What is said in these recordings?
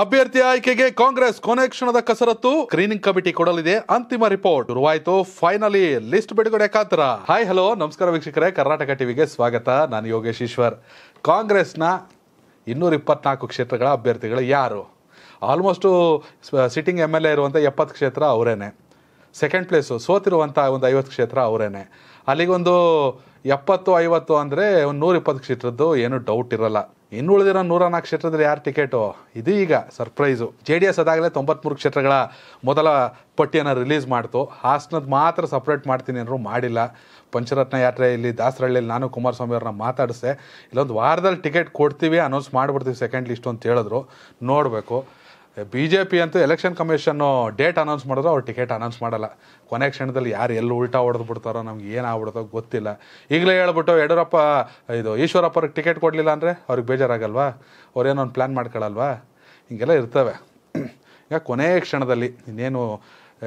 ಅಭ್ಯರ್ಥಿ ಆಯ್ಕೆಗೆ ಕಾಂಗ್ರೆಸ್ ಕೊನೆ ಕ್ಷಣದ ಕಸರತ್ತು, ಸ್ಕ್ರೀನಿಂಗ್ ಕಮಿಟಿ ಕೊಡಲಿದೆ ಅಂತಿಮ ರಿಪೋರ್ಟ್. ಶುರುವಾಯಿತು ಫೈನಲಿ ಲಿಸ್ಟ್ ಬಿಡುಗಡೆ ಕಾತರ. ಹಾಯ್ ಹಲೋ ನಮಸ್ಕಾರ ವೀಕ್ಷಕರೇ, ಕರ್ನಾಟಕ ಟಿವಿಗೆ ಸ್ವಾಗತ. ನಾನು ಯೋಗೇಶ್ ಈಶ್ವರ್. ಕಾಂಗ್ರೆಸ್ನ 224 ಕ್ಷೇತ್ರಗಳ ಅಭ್ಯರ್ಥಿಗಳು ಯಾರು? Almost sitting M L A ಇರುವಂಥ 70 ಕ್ಷೇತ್ರ ಅವರೇನೆ. ಸೆಕೆಂಡ್ ಪ್ಲೇಸು ಸೋತಿರುವಂಥ ಒಂದು 50 ಕ್ಷೇತ್ರ ಅವರೇನೆ. ಅಲ್ಲಿಗೊಂದು 70-50 ಅಂದರೆ ಒಂದು 120 ಕ್ಷೇತ್ರದ್ದು ಏನು ಡೌಟ್ ಇರಲ್ಲ. ಇನ್ನು ಉಳಿದಿರೋ 104 ಕ್ಷೇತ್ರದಲ್ಲಿ ಯಾರು ಟಿಕೆಟು? ಇದು ಈಗ ಸರ್ಪ್ರೈಸು. ಜೆ ಡಿ ಎಸ್ ಅದಾಗಲೇ 93 ಕ್ಷೇತ್ರಗಳ ಮೊದಲ ಪಟ್ಟಿಯನ್ನು ರಿಲೀಸ್ ಮಾಡ್ತು. ಹಾಸನದ ಮಾತ್ರ ಸಪ್ರೇಟ್ ಮಾಡ್ತೀನಿ ಅಂದರು, ಮಾಡಿಲ್ಲ. ಪಂಚರತ್ನ ಯಾತ್ರೆ ಇಲ್ಲಿ ದಾಸರಹಳ್ಳಿಯಲ್ಲಿ ನಾನು ಕುಮಾರಸ್ವಾಮಿ ಅವ್ರನ್ನ ಮಾತಾಡಿಸಿದೆ. ಇಲ್ಲೊಂದು ವಾರದಲ್ಲಿ ಟಿಕೆಟ್ ಕೊಡ್ತೀವಿ, ಅನೌನ್ಸ್ ಮಾಡಿಬಿಡ್ತೀವಿ ಸೆಕೆಂಡ್ ಲಿಸ್ಟು ಅಂತ ಹೇಳಿದ್ರು. ನೋಡಬೇಕು. ಬಿ ಜೆ ಪಿ ಅಂತೂ ಎಲೆಕ್ಷನ್ ಕಮಿಷನ್ನು ಡೇಟ್ ಅನೌನ್ಸ್ ಮಾಡಿದ್ರು, ಅವ್ರು ಟಿಕೆಟ್ ಅನೌನ್ಸ್ ಮಾಡಲ್ಲ. ಕೊನೆ ಕ್ಷಣದಲ್ಲಿ ಯಾರು ಎಲ್ಲಿ ಉಲ್ಟಾ ಹೊಡೆದು ಬಿಡ್ತಾರೋ, ನಮ್ಗೆ ಏನಾಗ್ಬಿಡ್ತೋ ಗೊತ್ತಿಲ್ಲ. ಈಗಲೇ ಹೇಳ್ಬಿಟ್ಟು ಯಡಿಯೂರಪ್ಪ ಈಶ್ವರಪ್ಪ ಅವ್ರಿಗೆ ಟಿಕೆಟ್ ಕೊಡಲಿಲ್ಲ ಅಂದರೆ ಅವ್ರಿಗೆ ಬೇಜಾರಾಗಲ್ವಾ? ಅವ್ರೇನೋ ಒಂದು ಪ್ಲ್ಯಾನ್ ಮಾಡ್ಕೊಳ್ಳಲ್ವಾ? ಹಿಂಗೆಲ್ಲ ಇರ್ತವೆ. ಈಗ ಕೊನೆ ಕ್ಷಣದಲ್ಲಿ ಇನ್ನೇನು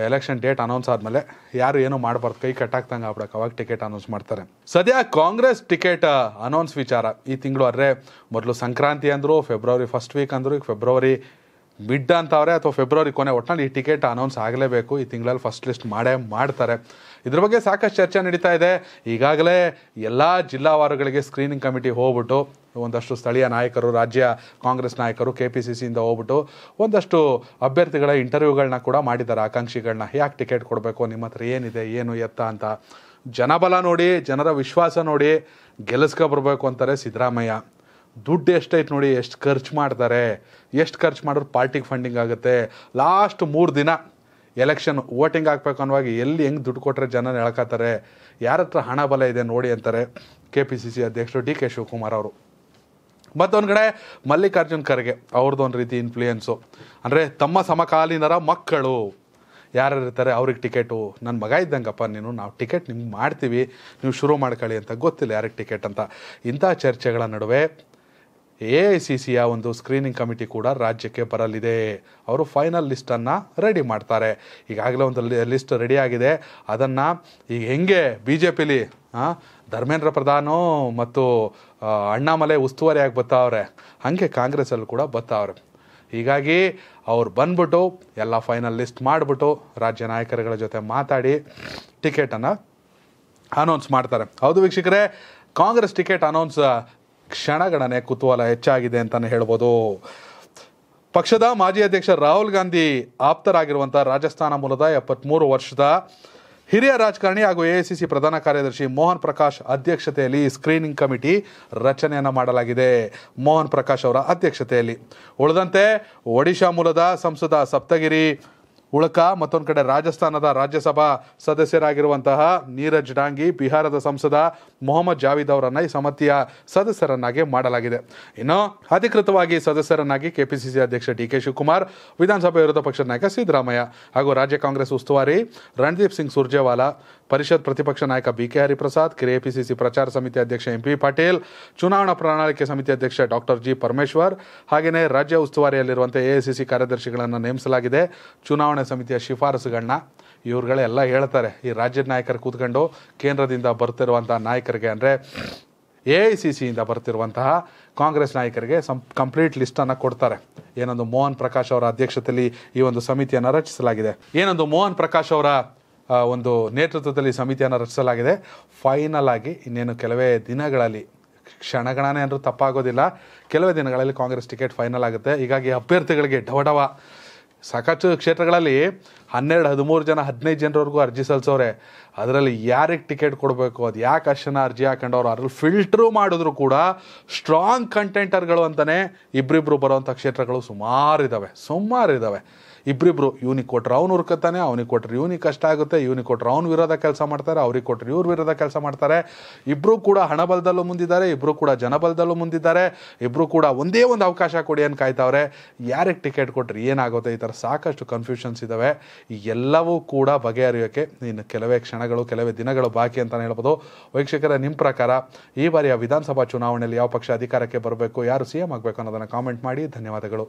ಎಲೆಕ್ಷನ್ ಡೇಟ್ ಅನೌನ್ಸ್ ಆದಮೇಲೆ ಯಾರು ಏನೂ ಮಾಡಬಾರ್ದು, ಕೈ ಕಟ್ಟಾಕ್ತಂಗೆ ಆಗ್ಬಿಡಕ್ಕೆ, ಅವಾಗ ಟಿಕೆಟ್ ಅನೌನ್ಸ್ ಮಾಡ್ತಾರೆ. ಸದ್ಯ ಕಾಂಗ್ರೆಸ್ ಟಿಕೆಟ್ ಅನೌನ್ಸ್ ವಿಚಾರ ಈ ತಿಂಗಳು. ಆದರೆ ಮೊದಲು ಸಂಕ್ರಾಂತಿ ಅಂದರು, ಫೆಬ್ರವರಿ 1 ವೀಕ್ ಅಂದರು, ಈಗ ಫೆಬ್ರವರಿ ಮಿಡ್ ಅಂತವ್ರೆ ಅಥವಾ ಫೆಬ್ರವರಿ ಕೊನೆ. ಒಟ್ಟಿನಲ್ಲಿ ಈ ಟಿಕೆಟ್ ಅನೌನ್ಸ್ ಆಗಲೇಬೇಕು. ಈ ತಿಂಗಳಲ್ಲಿ ಫಸ್ಟ್ ಲಿಸ್ಟ್ ಮಾಡ್ತಾರೆ. ಇದ್ರ ಬಗ್ಗೆ ಸಾಕಷ್ಟು ಚರ್ಚೆ ನಡೀತಾ ಇದೆ. ಈಗಾಗಲೇ ಎಲ್ಲ ಜಿಲ್ಲಾವಾರುಗಳಿಗೆ ಸ್ಕ್ರೀನಿಂಗ್ ಕಮಿಟಿ ಹೋಗ್ಬಿಟ್ಟು ಒಂದಷ್ಟು ಸ್ಥಳೀಯ ನಾಯಕರು, ರಾಜ್ಯ ಕಾಂಗ್ರೆಸ್ ನಾಯಕರು KPCCಯಿಂದ ಹೋಗ್ಬಿಟ್ಟು ಒಂದಷ್ಟು ಅಭ್ಯರ್ಥಿಗಳ ಇಂಟರ್ವ್ಯೂಗಳನ್ನ ಕೂಡ ಮಾಡಿದ್ದಾರೆ. ಆಕಾಂಕ್ಷಿಗಳನ್ನ ಯಾಕೆ ಟಿಕೆಟ್ ಕೊಡಬೇಕು, ನಿಮ್ಮ ಹತ್ರ ಏನಿದೆ, ಏನು ಎತ್ತ ಅಂತ. ಜನಬಲ ನೋಡಿ, ಜನರ ವಿಶ್ವಾಸ ನೋಡಿ ಗೆಲ್ಲಿಸ್ಕೊಬರ್ಬೇಕು ಅಂತಾರೆ ಸಿದ್ದರಾಮಯ್ಯ. ದುಡ್ಡು ಎಷ್ಟೈತೆ ನೋಡಿ, ಎಷ್ಟು ಖರ್ಚು ಮಾಡ್ತಾರೆ, ಎಷ್ಟು ಖರ್ಚು ಮಾಡಿದ್ರೆ ಪಾರ್ಟಿಗೆ ಫಂಡಿಂಗ್ ಆಗುತ್ತೆ. ಲಾಸ್ಟ್ 3 ದಿನ ಎಲೆಕ್ಷನ್ ವೋಟಿಂಗ್ ಹಾಕ್ಬೇಕು ಅನ್ನುವಾಗ ಎಲ್ಲಿ ಹೆಂಗೆ ದುಡ್ಡು ಕೊಟ್ಟರೆ ಜನ ಹೇಳ್ಕೊತಾರೆ, ಯಾರ ಹತ್ರ ಹಣ ಬಲ ಇದೆ ನೋಡಿ ಅಂತಾರೆ KPCC ಅಧ್ಯಕ್ಷರು DK ಶಿವಕುಮಾರ್ ಅವರು. ಮತ್ತೊಂದು ಕಡೆ ಮಲ್ಲಿಕಾರ್ಜುನ್ ಖರ್ಗೆ ಅವ್ರದ್ದೊಂದು ರೀತಿ ಇನ್ಫ್ಲೂಯೆನ್ಸು. ಅಂದರೆ ತಮ್ಮ ಸಮಕಾಲೀನರ ಮಕ್ಕಳು ಯಾರು ಇರ್ತಾರೆ ಅವ್ರಿಗೆ ಟಿಕೆಟು, ನನ್ನ ಮಗ ಇದ್ದಂಗಪ್ಪ ನೀನು, ನಾವು ಟಿಕೆಟ್ ನಿಮ್ಗೆ ಮಾಡ್ತೀವಿ, ನೀವು ಶುರು ಮಾಡ್ಕೊಳ್ಳಿ ಅಂತ. ಗೊತ್ತಿಲ್ಲ ಯಾರಿಗೆ ಟಿಕೆಟ್ ಅಂತ. ಇಂಥ ಚರ್ಚೆಗಳ ನಡುವೆ AICCಯ ಒಂದು ಸ್ಕ್ರೀನಿಂಗ್ ಕಮಿಟಿ ಕೂಡ ರಾಜ್ಯಕ್ಕೆ ಬರಲಿದೆ. ಅವರು ಫೈನಲ್ ಲಿಸ್ಟನ್ನು ರೆಡಿ ಮಾಡ್ತಾರೆ. ಈಗಾಗಲೇ ಒಂದು ಲಿಸ್ಟ್ ರೆಡಿಯಾಗಿದೆ. ಅದನ್ನು ಈಗ ಹೆಂಗೆ BJPಲಿ ಧರ್ಮೇಂದ್ರ ಪ್ರಧಾನು ಮತ್ತು ಅಣ್ಣಾಮಲೆ ಉಸ್ತುವಾರಿಯಾಗಿ ಬರ್ತಾವ್ರೆ, ಹಾಗೆ ಕಾಂಗ್ರೆಸ್ಸಲ್ಲಿ ಕೂಡ ಬರ್ತಾವ್ರೆ. ಹೀಗಾಗಿ ಅವ್ರು ಬಂದ್ಬಿಟ್ಟು ಎಲ್ಲ ಫೈನಲ್ ಲಿಸ್ಟ್ ಮಾಡಿಬಿಟ್ಟು ರಾಜ್ಯ ನಾಯಕರುಗಳ ಜೊತೆ ಮಾತಾಡಿ ಟಿಕೆಟನ್ನು ಅನೌನ್ಸ್ ಮಾಡ್ತಾರೆ. ಹೌದು ವೀಕ್ಷಕರೇ, ಕಾಂಗ್ರೆಸ್ ಟಿಕೆಟ್ ಅನೌನ್ಸ್ ಕ್ಷಣಗಣನೆ ಕುತೂಹಲ ಹೆಚ್ಚಾಗಿದೆ ಅಂತಲೇ ಹೇಳ್ಬೋದು. ಪಕ್ಷದ ಮಾಜಿ ಅಧ್ಯಕ್ಷ ರಾಹುಲ್ ಗಾಂಧಿ ಆಪ್ತರಾಗಿರುವಂಥ ರಾಜಸ್ಥಾನ ಮೂಲದ 73 ವರ್ಷದ ಹಿರಿಯ ರಾಜಕಾರಣಿ ಹಾಗೂ AICC ಪ್ರಧಾನ ಕಾರ್ಯದರ್ಶಿ ಮೋಹನ್ ಪ್ರಕಾಶ್ ಅಧ್ಯಕ್ಷತೆಯಲ್ಲಿ ಸ್ಕ್ರೀನಿಂಗ್ ಕಮಿಟಿ ರಚನೆಯನ್ನು ಮಾಡಲಾಗಿದೆ. ಮೋಹನ್ ಪ್ರಕಾಶ್ ಅವರ ಅಧ್ಯಕ್ಷತೆಯಲ್ಲಿ ಉಳಿದಂತೆ ಒಡಿಶಾ ಮೂಲದ ಸಂಸದ ಸಪ್ತಗಿರಿ ಉಳಕ, ಮತ್ತೊಂದು ಕಡೆ ರಾಜಸ್ಥಾನದ ರಾಜ್ಯಸಭಾ ಸದಸ್ಯರಾಗಿರುವಂತಹ ನೀರಜ್ ಡಾಂಗಿ, ಬಿಹಾರದ ಸಂಸದ ಮೊಹಮ್ಮದ್ ಜಾವೇದ್ ಅವರನ್ನು ಈ ಸಮಿತಿಯ ಸದಸ್ಯರನ್ನಾಗಿ ಮಾಡಲಾಗಿದೆ. ಇನ್ನು ಅಧಿಕೃತವಾಗಿ ಸದಸ್ಯರನ್ನಾಗಿ KPCC ಅಧ್ಯಕ್ಷ DK ಶಿವಕುಮಾರ್, ವಿಧಾನಸಭೆ ವಿರೋಧ ಪಕ್ಷದ ನಾಯಕ ಸಿದ್ದರಾಮಯ್ಯ ಹಾಗೂ ರಾಜ್ಯ ಕಾಂಗ್ರೆಸ್ ಉಸ್ತುವಾರಿ ರಣದೀಪ್ ಸಿಂಗ್ ಸುರ್ಜೇವಾಲಾ, ಪರಿಷತ್ ಪ್ರತಿಪಕ್ಷ ನಾಯಕ BK ಹರಿಪ್ರಸಾದ್, KPCC ಪ್ರಚಾರ ಸಮಿತಿ ಅಧ್ಯಕ್ಷ MP ಪಾಟೀಲ್, ಚುನಾವಣಾ ಪ್ರಣಾಳಿಕೆ ಸಮಿತಿ ಅಧ್ಯಕ್ಷ ಡಾಕ್ಟರ್ G ಪರಮೇಶ್ವರ್, ಹಾಗೆಯೇ ರಾಜ್ಯ ಉಸ್ತುವಾರಿಯಲ್ಲಿರುವಂಥ AICC ಕಾರ್ಯದರ್ಶಿಗಳನ್ನು ನೇಮಿಸಲಾಗಿದೆ. ಚುನಾವಣಾ ಸಮಿತಿಯ ಶಿಫಾರಸುಗಳನ್ನ ಇವರುಗಳೆಲ್ಲ ಹೇಳ್ತಾರೆ. ಈ ರಾಜ್ಯದ ನಾಯಕರು ಕೂತ್ಕೊಂಡು ಕೇಂದ್ರದಿಂದ ಬರ್ತಿರುವಂಥ ನಾಯಕರಿಗೆ, ಅಂದರೆ AICCಯಿಂದ ಬರ್ತಿರುವಂತಹ ಕಾಂಗ್ರೆಸ್ ನಾಯಕರಿಗೆ ಕಂಪ್ಲೀಟ್ ಲಿಸ್ಟನ್ನು ಕೊಡ್ತಾರೆ. ಏನೊಂದು ಮೋಹನ್ ಪ್ರಕಾಶ್ ಅವರ ಅಧ್ಯಕ್ಷತೆಯಲ್ಲಿ ಈ ಒಂದು ಸಮಿತಿಯನ್ನು ರಚಿಸಲಾಗಿದೆ. ಏನೊಂದು ಮೋಹನ್ ಪ್ರಕಾಶ್ ಅವರ ಒಂದು ನೇತೃತ್ವದಲ್ಲಿ ಸಮಿತಿಯನ್ನು ರಚಿಸಲಾಗಿದೆ. ಫೈನಲ್ ಆಗಿ ಇನ್ನೇನು ಕೆಲವೇ ದಿನಗಳಲ್ಲಿ, ಕ್ಷಣಗಣನೆ ಅಂದರೂ ತಪ್ಪಾಗೋದಿಲ್ಲ, ಕೆಲವೇ ದಿನಗಳಲ್ಲಿ ಕಾಂಗ್ರೆಸ್ ಟಿಕೆಟ್ ಫೈನಲ್ ಆಗುತ್ತೆ. ಹೀಗಾಗಿ ಅಭ್ಯರ್ಥಿಗಳಿಗೆ ಢವಢವ. ಸಾಕಷ್ಟು ಕ್ಷೇತ್ರಗಳಲ್ಲಿ 12-13 ಜನ 15 ಜನರವರೆಗೂ ಅರ್ಜಿ ಸಲ್ಲಿಸೋರೆ. ಅದರಲ್ಲಿ ಯಾರಿಗೆ ಟಿಕೆಟ್ ಕೊಡಬೇಕು, ಅದು ಯಾಕೆ ಅಷ್ಟನ್ನು ಅರ್ಜಿ ಹಾಕೊಂಡವ್ರು, ಅದ್ರಲ್ಲಿ ಫಿಲ್ಟ್ರೂ ಮಾಡಿದ್ರು ಕೂಡ ಸ್ಟ್ರಾಂಗ್ ಕಂಟೆಂಟರ್ಗಳು ಅಂತಲೇ ಇಬ್ಬರಿಬ್ಬರು ಬರೋವಂಥ ಕ್ಷೇತ್ರಗಳು ಸುಮಾರಿದ್ದಾವೆ. ಇಬ್ಬರಿಬ್ಬರು, ಇವ್ನಿಗೆ ಕೊಟ್ಟರು ಅವ್ನು ಹುರ್ಕತಾನೆ, ಅವ್ನಿಗೆ ಕೊಟ್ಟರು ಇವ್ನಿಗೆ ಕಷ್ಟ ಆಗುತ್ತೆ, ಇವ್ನಿಗೆ ಕೊಟ್ಟರು ಅವ್ನು ವಿರೋಧ ಕೆಲಸ ಮಾಡ್ತಾರೆ, ಅವ್ರಿಗೆ ಕೊಟ್ಟರು ಇವ್ರ ವಿರೋಧ ಕೆಲಸ ಮಾಡ್ತಾರೆ. ಇಬ್ಬರೂ ಕೂಡ ಹಣಬಲದಲ್ಲೂ ಮುಂದಿದ್ದಾರೆ, ಇಬ್ಬರೂ ಕೂಡ ಜನಬಲದಲ್ಲೂ ಮುಂದಿದ್ದಾರೆ, ಇಬ್ಬರೂ ಕೂಡ ಒಂದೇ ಒಂದು ಅವಕಾಶ ಕೊಡಿ ಅಂತ ಕಾಯ್ತಾವ್ರೆ. ಯಾರಿಗೆ ಟಿಕೆಟ್ ಕೊಟ್ಟರೆ ಏನಾಗುತ್ತೆ, ಈ ಥರ ಸಾಕಷ್ಟು ಕನ್ಫ್ಯೂಷನ್ಸ್ ಇದ್ದಾವೆ. ಎಲ್ಲವೂ ಕೂಡ ಬಗೆಹರಿಯೋಕ್ಕೆ ಇನ್ನು ಕೆಲವೇ ಕ್ಷಣಗಳು, ಕೆಲವೇ ದಿನಗಳು ಬಾಕಿ ಅಂತಲೇ ಹೇಳ್ಬೋದು. ವೀಕ್ಷಕರ, ನಿಮ್ಮ ಪ್ರಕಾರ ಈ ಬಾರಿಯ ವಿಧಾನಸಭಾ ಚುನಾವಣೆಯಲ್ಲಿ ಯಾವ ಪಕ್ಷ ಅಧಿಕಾರಕ್ಕೆ ಬರಬೇಕು, ಯಾರು CM ಆಗಬೇಕು ಅನ್ನೋದನ್ನು ಕಾಮೆಂಟ್ ಮಾಡಿ. ಧನ್ಯವಾದಗಳು.